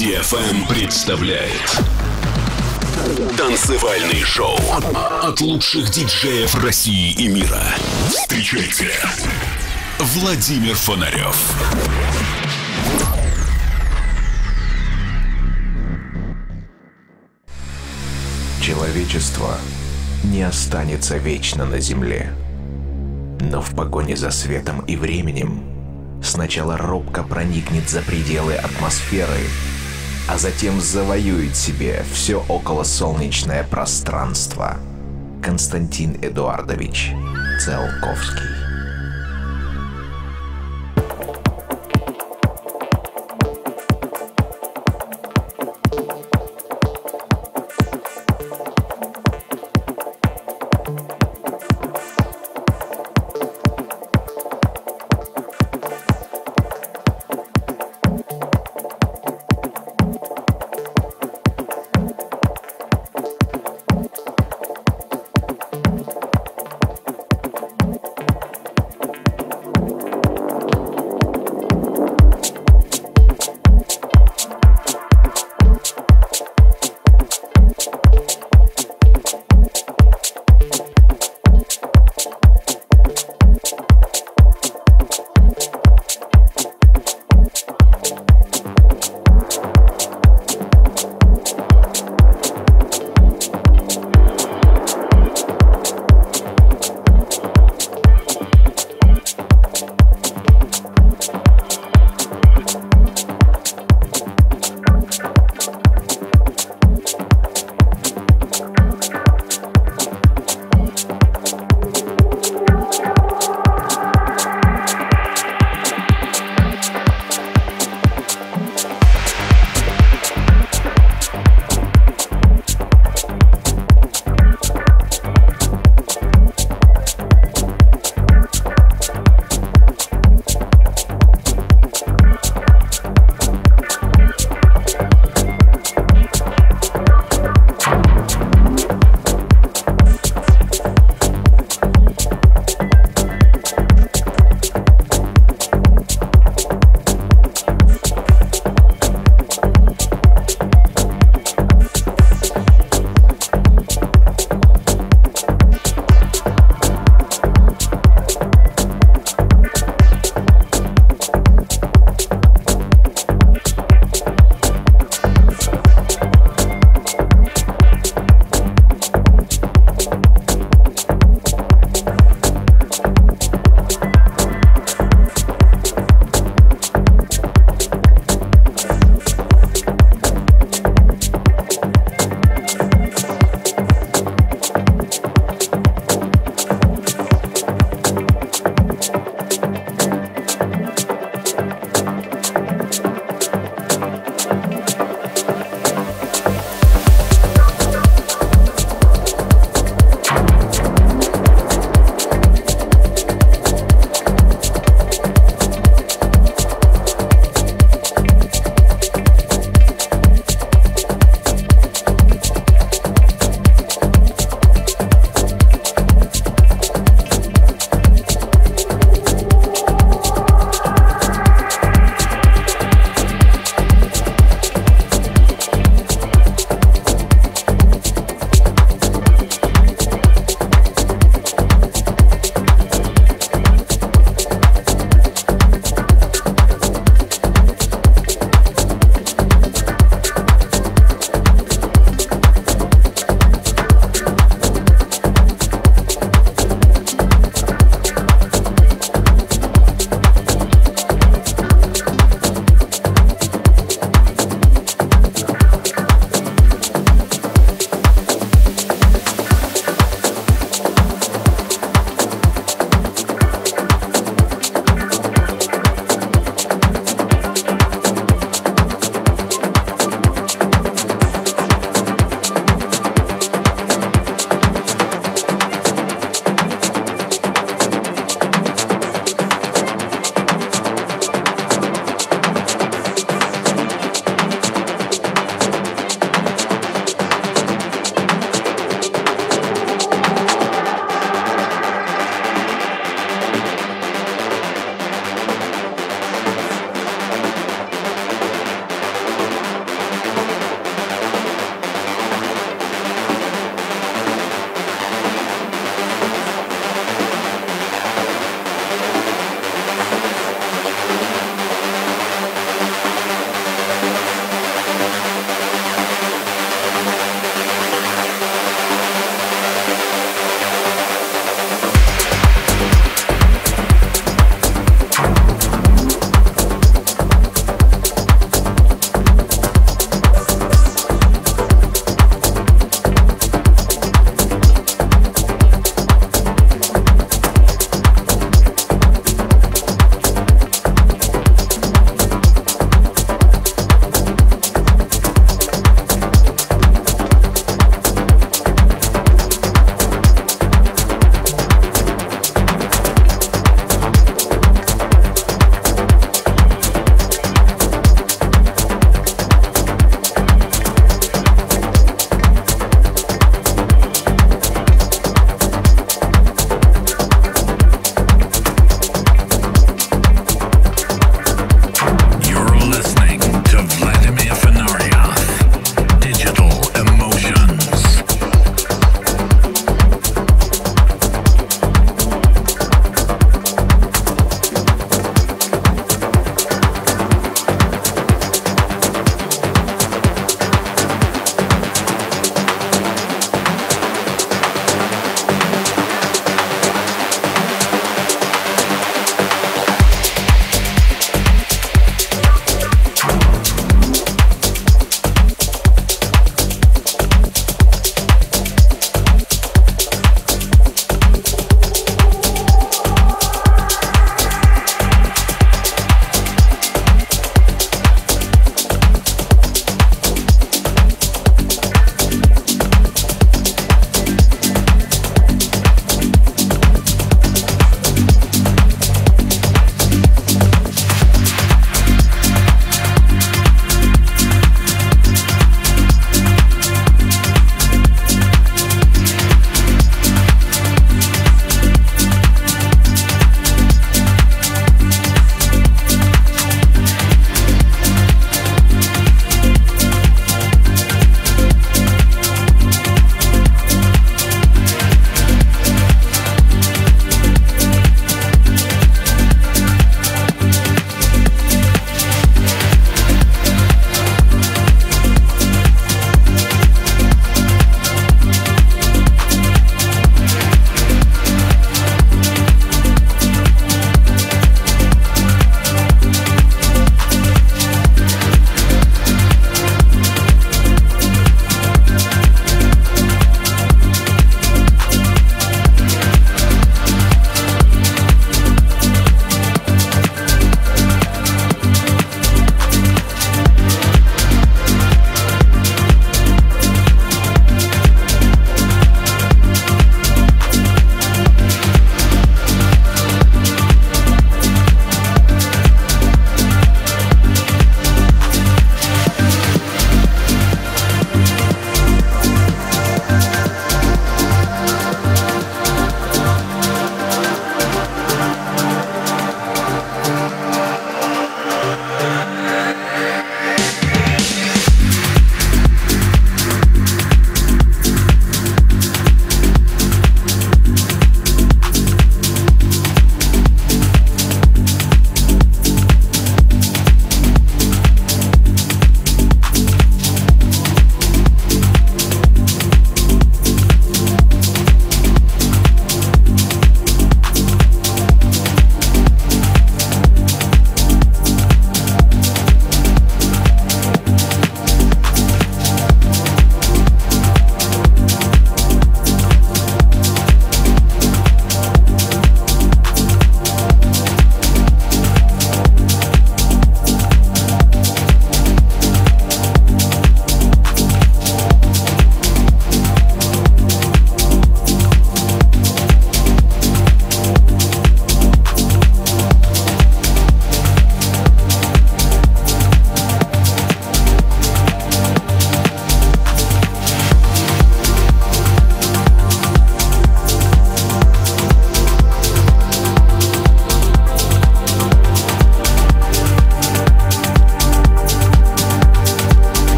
DFM представляет танцевальный шоу от лучших диджеев России и мира. Встречайте, Владимир Фонарев. Человечество не останется вечно на Земле. Но в погоне за светом и временем сначала робко проникнет за пределы атмосферы, а затем завоюет себе все околосолнечное пространство. Константин Эдуардович Циолковский.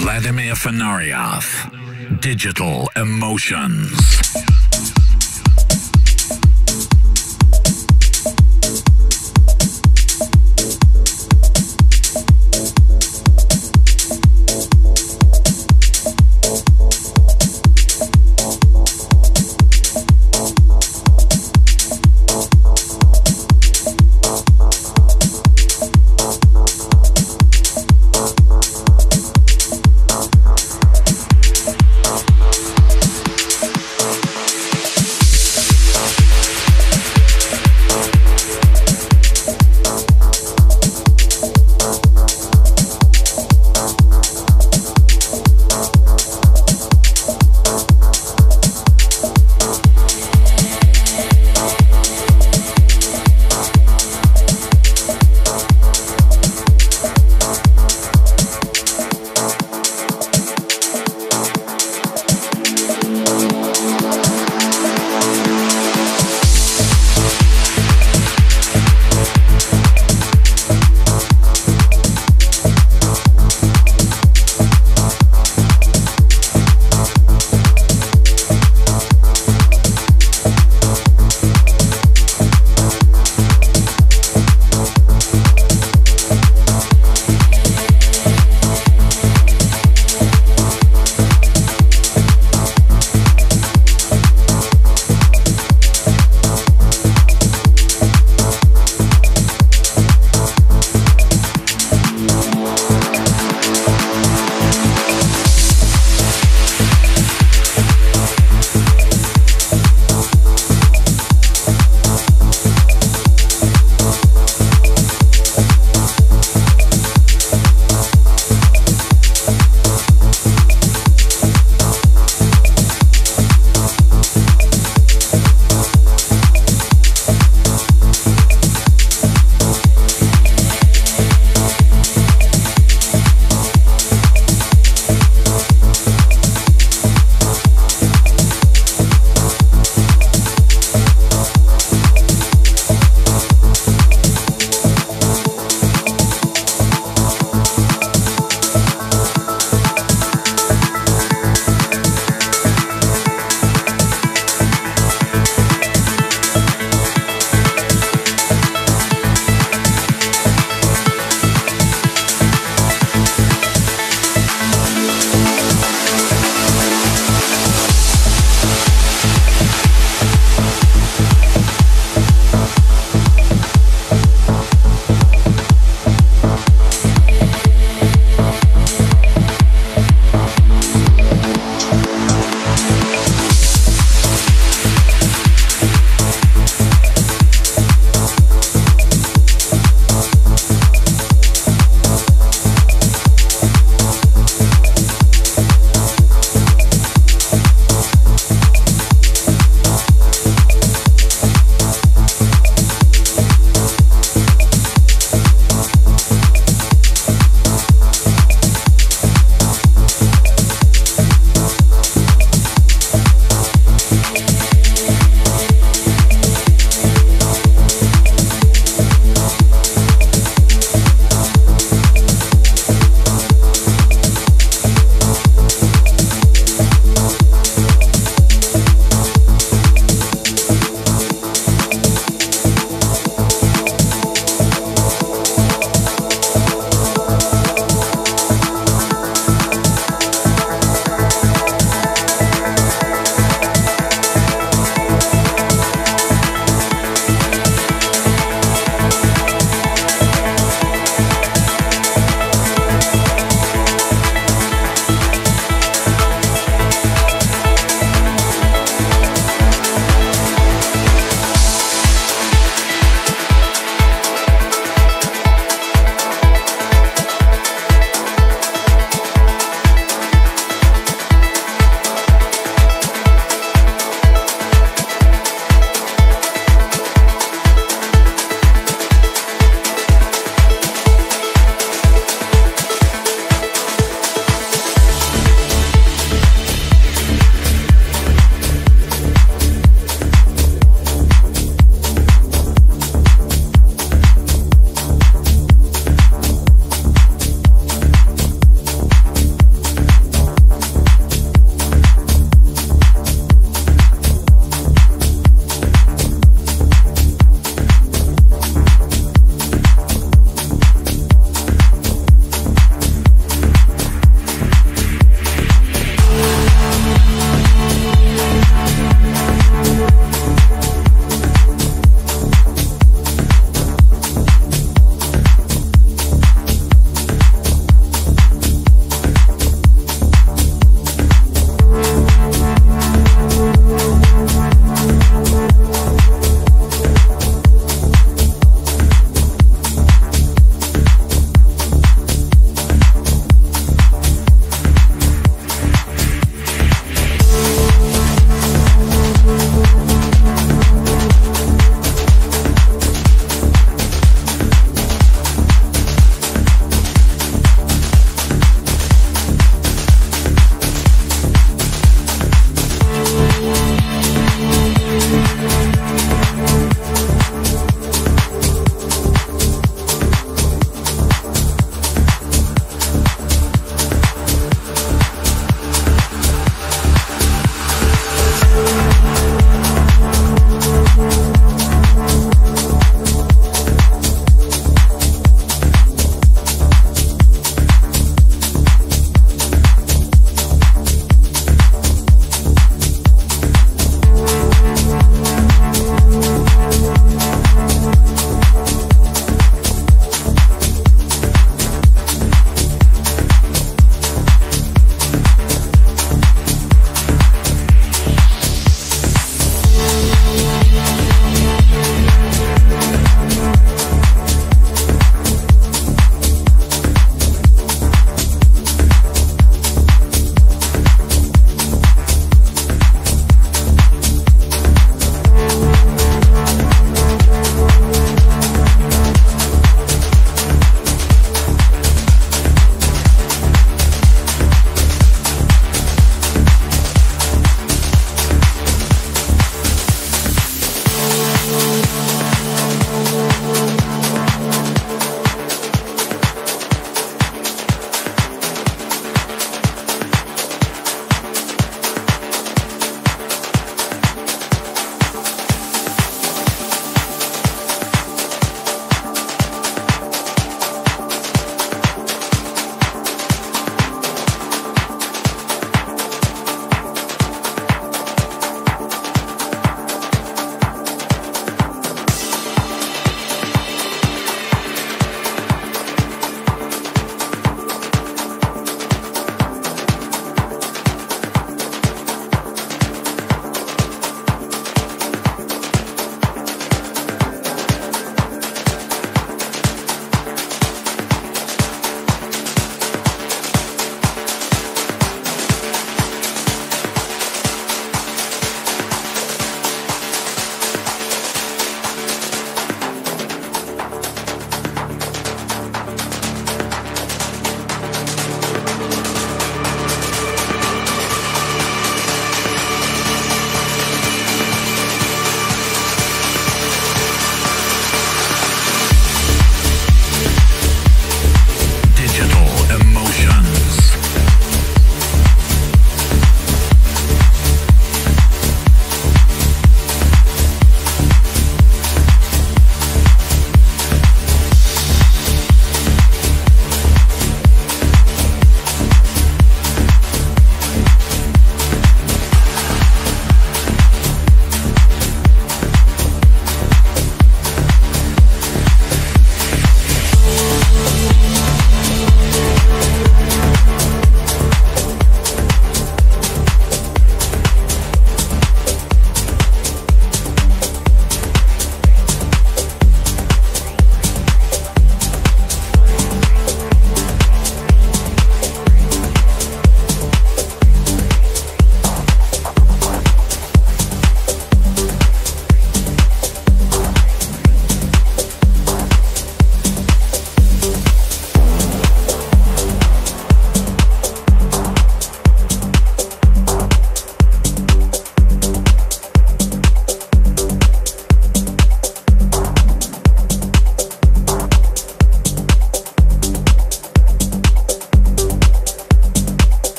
Vladimir Fanaryov, Digital Emotions.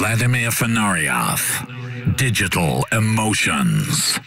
Vladimir Fenariev, Digital Emotions.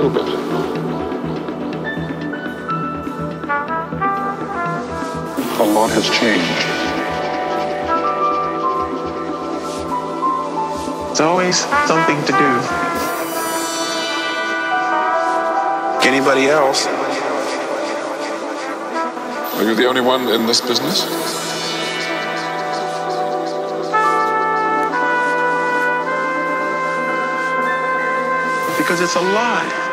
Спокойно, ребята. A lot has changed. There's always something to do. Anybody else? Are you the only one in this business? Because it's alive.